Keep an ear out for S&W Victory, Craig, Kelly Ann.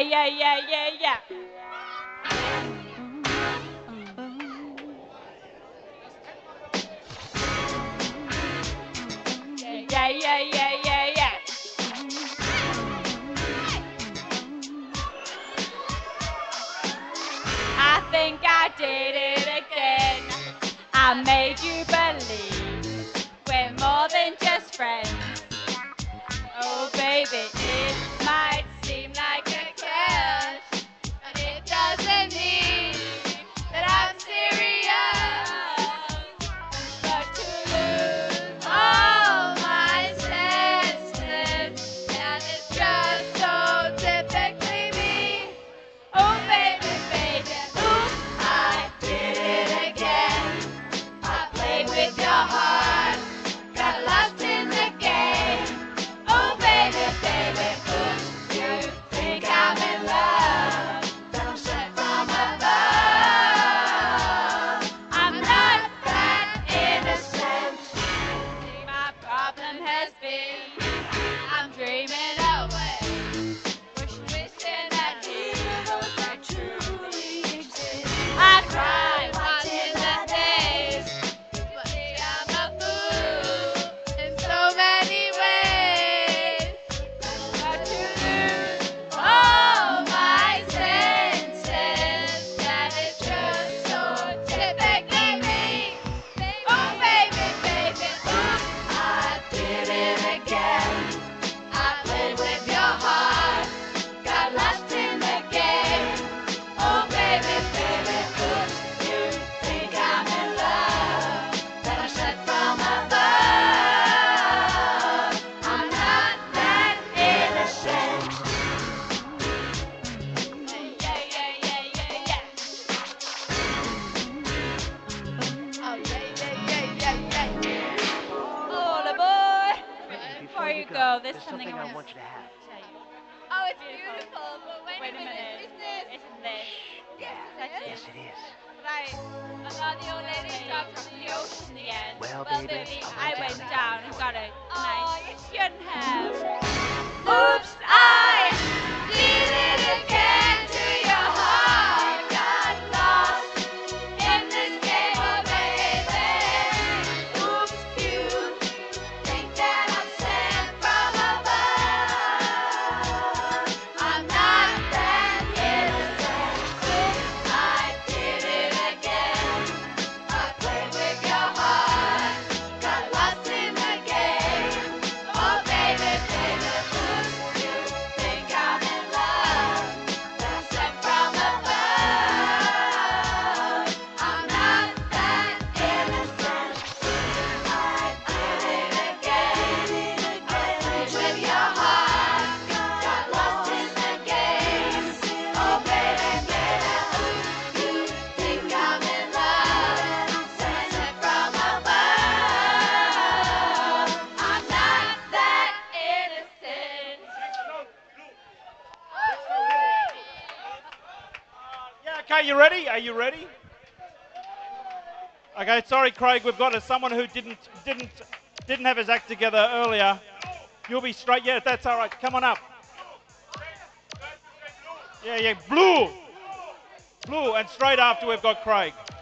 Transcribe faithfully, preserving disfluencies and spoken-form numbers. yeah, yeah, yeah, yeah, yeah. Yeah, yeah, yeah, yeah, yeah. I think I did it again. I made you believe we're more than just friends. Oh, baby, it might seem like a curse, but it doesn't mean that I'm serious. But to lose all my senses, and it's just so typically me. Oh, baby, baby, ooh, I did it again. I played with your heart, got lost in the game. Oh, baby, baby, ooh, you think I'm in love. Don't shut from above. I'm not that innocent. See, my problem has been I'm dreaming away, wish, wishing that he knows I truly exist. I cry watching the days, but see, I'm a fool in so many ways. But to lose all my senses, that is just so typically me. Oh, baby, baby, ooh, I did it again. I played with your heart, got lost in the game. Oh, baby, baby, ooh, you think I'm in love, that I'm shut from above. I'm not that innocent. Yeah, yeah, yeah, yeah, yeah. Oh, yeah, yeah, yeah, yeah, yeah. Oh, the boy. Before you go, there's something I want you to have. tell you. Oh, it's beautiful, but wait, Wait a minute. Is this? Isn't this? Yeah. Yes, it is. Right. Another old lady dropped from the ocean in the end. Well, Well, baby, baby, I went down and got a knife. You shouldn't have. Oops, I did it again to your heart. Got lost in this game, oh baby. Oops, you think that I'm sent from above. I'm not that innocent. Oops, I did it again. I played with your heart, got lost in the game. Oh, baby, baby, oops, you think I'm in love, that I'm sent from above. I'm not that innocent. I did it again. I played with your heart, got lost in the game. Oh, baby, baby, oops, you think I'm in love, sent from above. I'm not that innocent. Yeah, okay, you ready? Are you ready? Okay, sorry, Craig, we've got a, someone who didn't didn't didn't have his act together earlier. You'll be straight. Yeah, that's all right. Come on up. Yeah, yeah, blue, blue, and straight after we've got Craig.